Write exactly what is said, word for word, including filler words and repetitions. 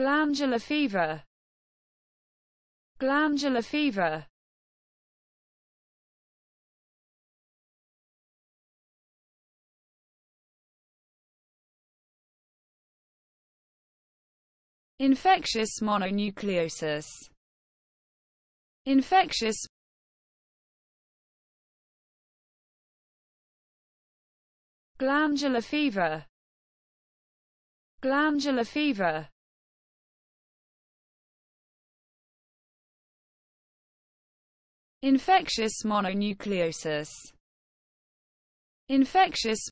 Glandular fever. Glandular fever. Infectious mononucleosis. Infectious glandular fever. Glandular fever. Infectious mononucleosis. Infectious